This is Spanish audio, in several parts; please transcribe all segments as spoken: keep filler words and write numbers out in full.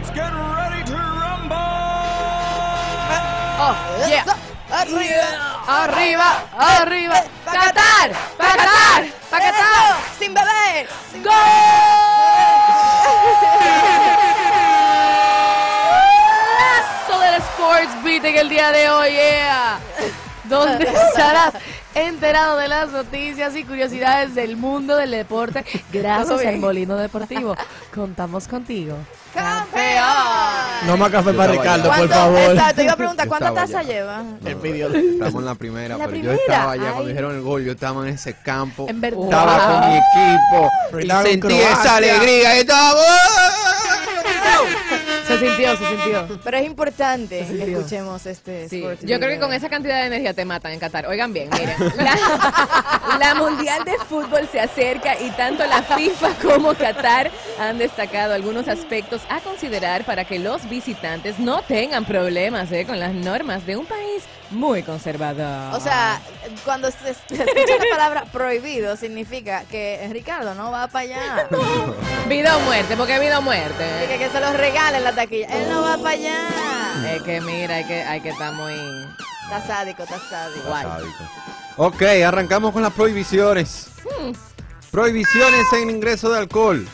Let's get ready to rumble. Oh, yeah. Arriba, yeah. Arriba, arriba. Eh, eh, pa Qatar, pa Qatar, pa Qatar, sin beber. Sin gol. Eso del Sports Beat en el día de hoy, yeah. Donde estarás enterado de las noticias y curiosidades del mundo del deporte. Gracias al Molino Deportivo. Contamos contigo. ¡Campeón! No más café para Ricardo, por favor. Exacto, te iba a preguntar, ¿cuántas tazas llevan? Él pidió. Estamos en la primera, pero yo estaba allá. Cuando dijeron el gol, yo estaba en ese campo. En verdad. Estaba con mi equipo. Y sentí esa alegría. Estaba... Se sintió, se sintió. Pero es importante que escuchemos este sí. Sports. Yo creo que con esa cantidad de energía te matan en Qatar. Oigan bien, miren. La, la Mundial de Fútbol se acerca y tanto la FIFA como Qatar han destacado algunos aspectos a considerar para que los visitantes no tengan problemas eh, con las normas de un país muy conservador. O sea, cuando se escucha la palabra prohibido, significa que Ricardo no va para allá. No. Vida o muerte, porque vida o muerte. Y que, que se los regalen la taquilla. Él no va para allá. Es que mira, hay que, hay que estar muy... Está sádico, está sádico. Está sádico. Ok, arrancamos con las prohibiciones. Hmm. Prohibiciones en ingreso de alcohol.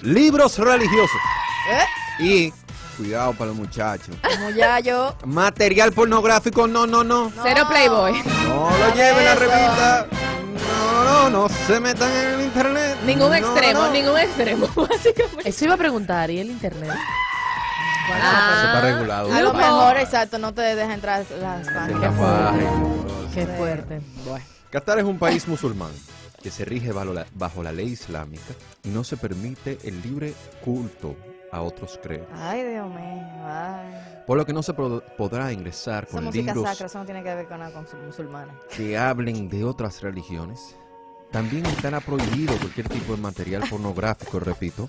Libros religiosos. ¿Eh? Y... Cuidado para los muchachos. Como ya yo. Material pornográfico, no, no, no. Cero Playboy. No lo lleven la revista. No, no, no se metan en el internet. Ningún no, extremo, no. ningún extremo, básicamente. Eso iba a preguntar, ¿y el internet? Bueno, ah, eso está regulado. A lo mejor, exacto, no te dejes entrar las páginas. Qué fuerte. Bueno. Qatar es un país musulmán que se rige bajo la, bajo la ley islámica y no se permite el libre culto a otros creen. Ay, Dios mío. Ay. Por lo que no se podrá ingresar con libros... Música sacra, eso no tiene que ver con la musulmana. Que hablen de otras religiones. También estará prohibido cualquier tipo de material pornográfico, repito.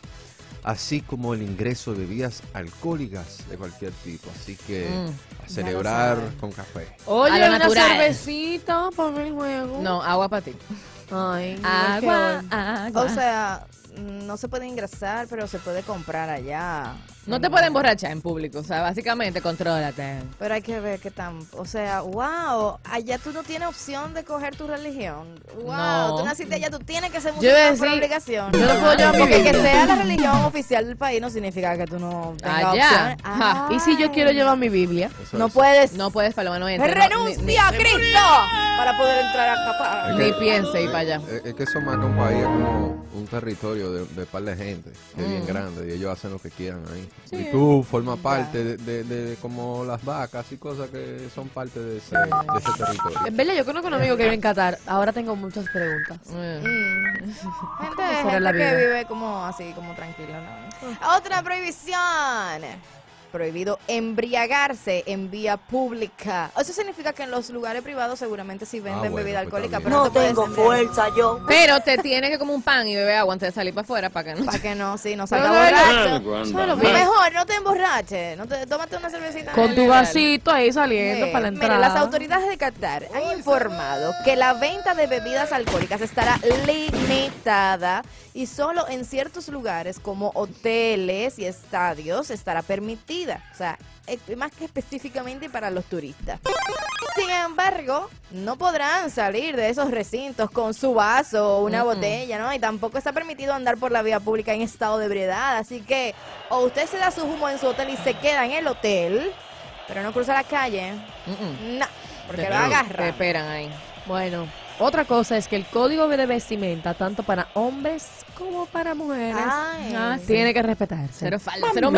Así como el ingreso de bebidas alcohólicas de cualquier tipo. Así que mm, a celebrar con café. Oye, una natural. cervecita para el juego. No, agua para ti. Ay, agua, agua. O sea... No se puede ingresar, pero se puede comprar allá. No te pueden emborrachar en público, o sea, básicamente, contrólate. Pero hay que ver qué tan... O sea, wow, allá tú no tienes opción de coger tu religión. Wow, no. Tú naciste allá, tú tienes que ser musulmán por obligación. Yo no puedo llevar mi Porque que sea la religión oficial del país no significa que tú no tengas opción. Ah, y si yo quiero llevar mi Biblia, eso, no eso. puedes. No puedes, Paloma, no entra. ¡Renuncia ni, a ni, Cristo! Ni, para poder entrar a Japón. Ni piense ir para allá. Es que eso marca un país como un territorio de, de par de gente, que mm. es bien grande, y ellos hacen lo que quieran ahí. Sí. Y tú formas parte de, de, de como las vacas y cosas que son parte de ese, de ese territorio. Bella, yo conozco a un amigo que vive en Qatar. Ahora tengo muchas preguntas. Mm. Mm. Gente, gente la que vive como así, como tranquila, ¿no? Otra prohibición. Prohibido embriagarse en vía pública. Eso significa que en los lugares privados seguramente sí venden ah, bueno, bebida alcohólica, pues pero no, no te tengo fuerza yo. Pero te tienes que comer un pan y beber agua antes de salir para afuera para que no. Para que no, sí, no salga borracho. Lo mejor, no te emborraches. No te, tómate una cervecita. Con tu vasito ahí saliendo sí. para la entrada. Mira, las autoridades de Qatar han Uy, informado que la venta de bebidas alcohólicas estará limitada y solo en ciertos lugares como hoteles y estadios estará permitida. O sea, más que específicamente para los turistas. Sin embargo, no podrán salir de esos recintos con su vaso o una mm. botella, ¿no? Y tampoco está permitido andar por la vía pública en estado de ebriedad. Así que, o usted se da su humo en su hotel y se queda en el hotel, pero no cruza la calle. Mm-mm. No, porque lo agarran. Te esperan ahí. Bueno, otra cosa es que el código de vestimenta, tanto para hombres como para mujeres, Ay, ah, sí. tiene que respetarse. Pero falta, pero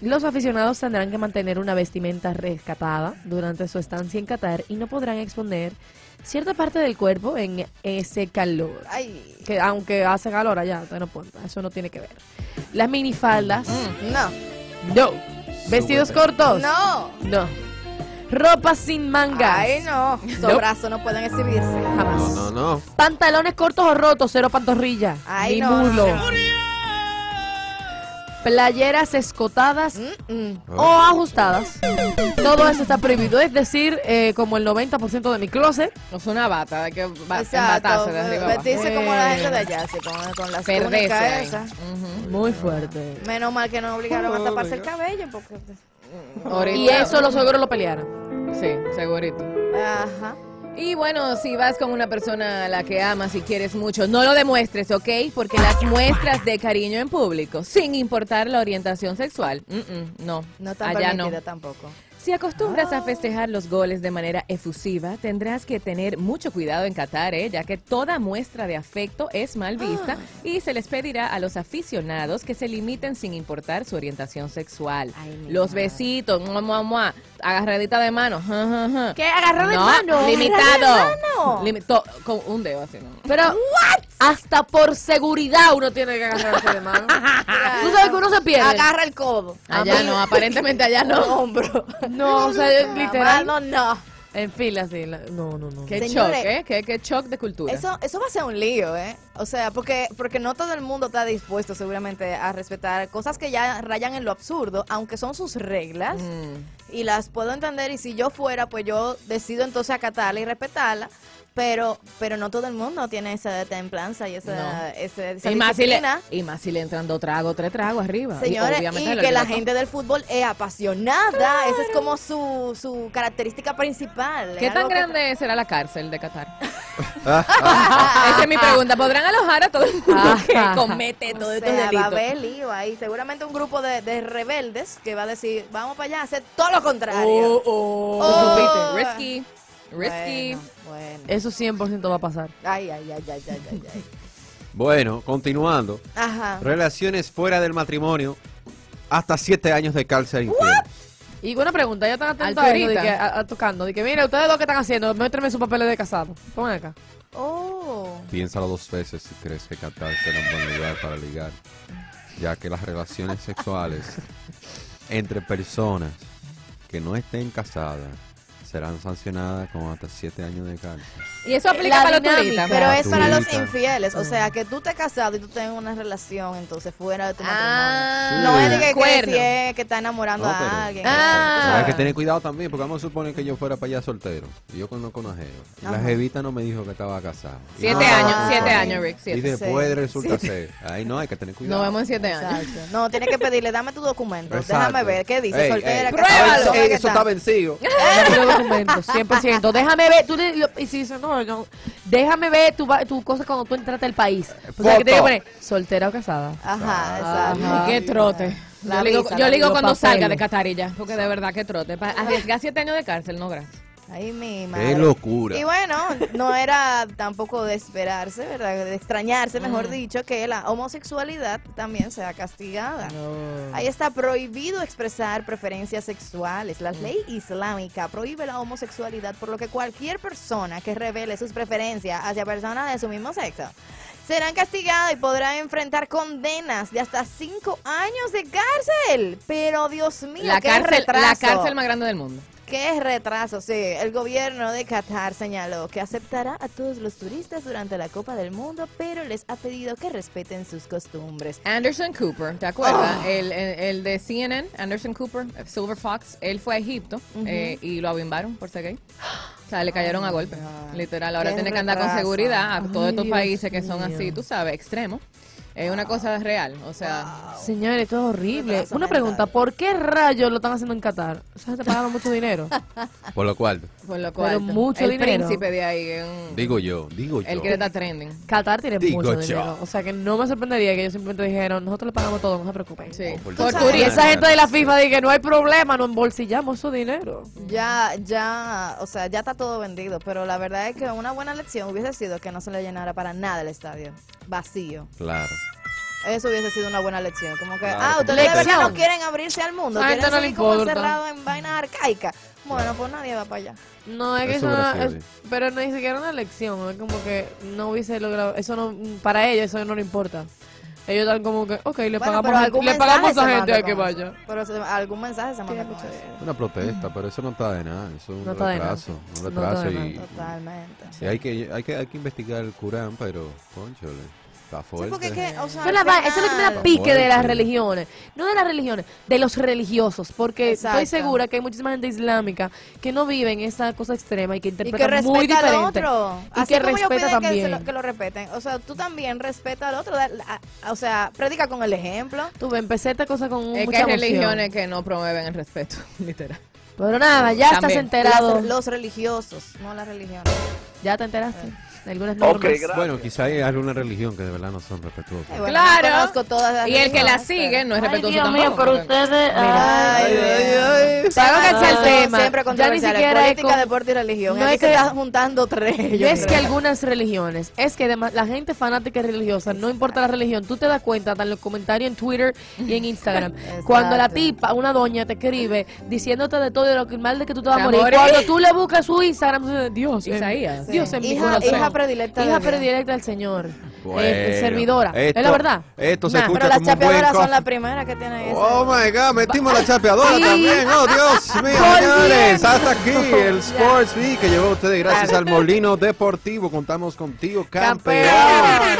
los aficionados tendrán que mantener una vestimenta rescatada durante su estancia en Qatar y no podrán exponer cierta parte del cuerpo en ese calor. Ay. Que aunque hace calor allá, no puede, eso no tiene que ver. Las minifaldas. Mm. No. No. Vestidos Súbete. cortos. No. No. Ropa sin mangas. Ay, no. Los brazos no pueden exhibirse. Jamás. No, no, no. Pantalones cortos o rotos, cero pantorrilla. Ay, ni no. Mulo. playeras escotadas mm -mm. Oh. o ajustadas. Todo eso está prohibido. Es decir, eh, como el noventa por ciento de mi closet. No es una bata, hay que ba batazo de arriba. Vestirse eh. como la gente de allá, sí, con, con las túnicas esas. Uh -huh. Muy fuerte. Menos mal que nos obligaron oh, a taparse el cabello. porque Orito. Y eso los seguros lo pelearon. Sí, segurito. Ajá. Y bueno, si vas con una persona a la que amas y quieres mucho, no lo demuestres, ¿ok? Porque las muestras de cariño en público, sin importar la orientación sexual, mm -mm, no, no tan allá no. Tampoco. Si acostumbras oh. a festejar los goles de manera efusiva, tendrás que tener mucho cuidado en Qatar, ¿eh? Ya que toda muestra de afecto es mal vista oh. y se les pedirá a los aficionados que se limiten sin importar su orientación sexual. Ay, los madre. besitos, mua, mua, mua, agarradita de mano. Ja, ja, ja. ¿Qué? ¿Agarrado de no, mano? Limitado. Limitado. Con un dedo así, ¿no? Pero, ¿what? Hasta por seguridad uno tiene que agarrarse de mano. Tú sabes que uno se pierde. Agarra el codo. Allá no, aparentemente allá no. Hombro. No, o sea, literal. No, no. En fila, sí. No, no, no. Qué shock, ¿eh? Qué, qué shock de cultura. Eso, eso va a ser un lío, ¿eh? O sea, porque, porque no todo el mundo está dispuesto seguramente a respetar cosas que ya rayan en lo absurdo, aunque son sus reglas. Mm. Y las puedo entender. Y si yo fuera, pues yo decido entonces acatarla y respetarla. Pero, pero no todo el mundo tiene esa templanza y esa, no. esa, esa y, más si le, y más si le entran dos tragos, tres tragos arriba. Señores, y, obviamente y que la gente del fútbol es apasionada. Claro. Esa es como su, su característica principal. ¿Qué tan grande que... será la cárcel de Qatar? Esa es mi pregunta. ¿Podrán alojar a todo el mundo que comete todos estos delitos? Va a haber lío ahí. Seguramente un grupo de, de rebeldes que va a decir, vamos para allá a hacer todo lo contrario. Oh, oh, oh. Risky. Risky. Bueno, bueno. Eso cien por ciento va a pasar. Ay, ay, ay, ay, ay, ay, ay. Bueno, continuando. Ajá. Relaciones fuera del matrimonio, hasta siete años de cárcel. Y buena pregunta, ya están atentos a, eso, de que, a, a tocando. De que, mire, ustedes lo que están haciendo, muéstrenme sus papeles de casado. Pongan acá. Oh. Piénsalo dos veces si crees que Qatar será un buen lugar para ligar, ya que las relaciones sexuales entre personas que no estén casadas serán sancionadas con hasta siete años de cárcel. Y eso aplica para los turistas. Pero es para los infieles. O sea, que tú te has casado y tú tengas una relación, entonces fuera de tu matrimonio. No es de que que está enamorando a alguien. Hay que tener cuidado también, porque vamos a suponer que yo fuera para allá soltero. Y yo conozco a Jeva. Y la jevita no me dijo que estaba casada. Siete años, siete años, Rick. Y después resulta ser. Ahí no, hay que tener cuidado. Nos vemos en siete años. No, tienes que pedirle, dame tu documento. Déjame ver qué dice soltera. Pruébalo. Eso está vencido. cien por ciento. Déjame ver. Tú le, lo, y si dices, no, no. Déjame ver tu, tu cosa cuando tú entraste al país. O sea, que te voy a poner soltera o casada. Ajá, exacto. Ajá. Qué trote. La yo le digo, yo digo cuando papel. salga de Catarilla. Porque de verdad, qué trote. Arriesgar siete años de cárcel, no, gracias. Ay, mi madre. Qué locura. Y bueno, no era tampoco de esperarse, ¿verdad? De extrañarse, mejor mm. dicho, que la homosexualidad también sea castigada. No. Ahí está prohibido expresar preferencias sexuales. La mm. ley islámica prohíbe la homosexualidad, por lo que cualquier persona que revele sus preferencias hacia personas de su mismo sexo serán castigadas y podrán enfrentar condenas de hasta cinco años de cárcel. Pero Dios mío, la qué cárcel, retraso. La cárcel más grande del mundo. ¡Qué retraso! Sí, el gobierno de Qatar señaló que aceptará a todos los turistas durante la Copa del Mundo, pero les ha pedido que respeten sus costumbres. Anderson Cooper, ¿te acuerdas? Oh. El, el, el de C N N, Anderson Cooper, Silver Fox, él fue a Egipto uh-huh. eh, y lo avimbaron por ser gay. O sea, le cayeron oh, a golpes, literal. Ahora tiene que andar con seguridad a todos Ay, estos países Dios que son mío. así, tú sabes, extremos. Es una wow. cosa real, o sea... Wow. Señores, esto es horrible. Una pregunta, ¿por qué rayos lo están haciendo en Qatar? O sea, te pagaron mucho dinero. Por lo cual. Por lo cual. Pero mucho el dinero. El príncipe de ahí. En, digo yo, digo yo. El que está trending. Qatar tiene digo mucho yo. dinero. O sea, que no me sorprendería que ellos simplemente dijeron, nosotros le pagamos todo, no se preocupen. Sí. Por turismo. Y esa gente de la FIFA dice que no hay problema, nos embolsillamos su dinero. Ya, ya, o sea, ya está todo vendido. Pero la verdad es que una buena lección hubiese sido que no se le llenara para nada el estadio. Vacío. Claro. Eso hubiese sido una buena lección. Como que, claro, ah, ustedes de verdad no quieren abrirse al mundo. Quieren no salir como encerrados en vainas arcaicas. Bueno, claro. pues nadie va para allá. No, es que eso no, es, pero ni siquiera una lección. Es como que no hubiese logrado. Eso no, para ellos eso no le importa. Ellos dan como que, ok, le bueno, pagamos, le pagamos a gente a que vaya. Pero algún mensaje se manda. Una protesta, pero eso no está de nada. Eso es un no retraso. Un retraso no y, y, totalmente. Sí. Y hay que, hay que, hay que investigar el Corán, pero, cónchole. Está fuerte. Sí, es que, o sea, eso, la, eso es lo que me da pique de las religiones. No de las religiones, de los religiosos. Porque Exacto. estoy segura que hay muchísima gente islámica que no vive en esa cosa extrema y que interpreta muy diferente. Y que respeta al otro. Y así que como respeta también. Que, se lo, que lo respeten. O sea, tú también respeta al otro. Da, la, a, o sea, predica con el ejemplo. Tú empecé esta cosa con es mucha que hay emoción. Religiones que no promueven el respeto, literal. Pero nada, ya también. Estás enterado. Los, los religiosos, no las religiones. ¿Ya te enteraste? Eh. Okay, bueno, quizá hay alguna religión que de verdad no son respetuosas. Eh, bueno, claro, no todas las y el que la sigue no es respetuoso Dios tampoco. Mío, por ustedes, ay, ay, ay, ay. Claro que es el tema. Siempre ya ni siquiera política, con... deporte y religión. No Aquí es que se están juntando tres. Es que algunas religiones, es que además la gente fanática y religiosa, no importa la religión, tú te das cuenta, hasta en los comentarios en Twitter y en Instagram. Cuando la tipa, una doña te escribe diciéndote de todo y de lo que mal de que tú te vas a morir. Cuando tú le buscas su Instagram, Dios, Isaías, Dios en mi corazón. Predilecta hija predilecta del Señor, bueno, eh, servidora, esto, es la verdad. Esto se nah, escucha pero como las chapeadoras son las primeras que tienen eso. Oh my God, metimos la chapeadora sí. también. Oh Dios mío, señores, hasta aquí el Sports League que llevó a ustedes gracias al Molino Deportivo. Contamos contigo, campeón.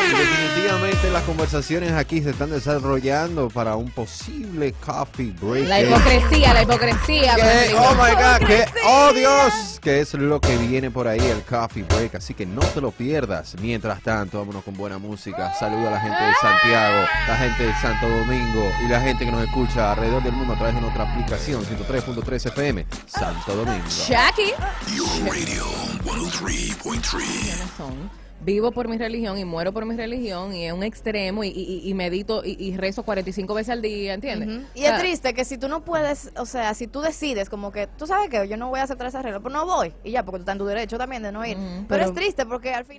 Y definitivamente las conversaciones aquí se están desarrollando para un posible coffee break. La hipocresía, la hipocresía. Que, oh my God, que, oh Dios, que es lo que viene por ahí el coffee break. Así que no te lo pierdas. Mientras tanto, vámonos con buena música. Saluda a la gente de Santiago, la gente de Santo Domingo y la gente que nos escucha alrededor del mundo a través de nuestra aplicación ciento tres punto tres F M Santo Domingo. Shaki. Radio ciento tres punto tres. Vivo por mi religión y muero por mi religión y es un extremo y, y, y medito y, y rezo cuarenta y cinco veces al día, ¿entiendes? Uh-huh. Y o sea, es triste que si tú no puedes, o sea, si tú decides como que, tú sabes que yo no voy a aceptar esa regla, pues no voy y ya, porque tú estás en tu derecho también de no ir. Uh-huh, pero, pero es triste porque al final...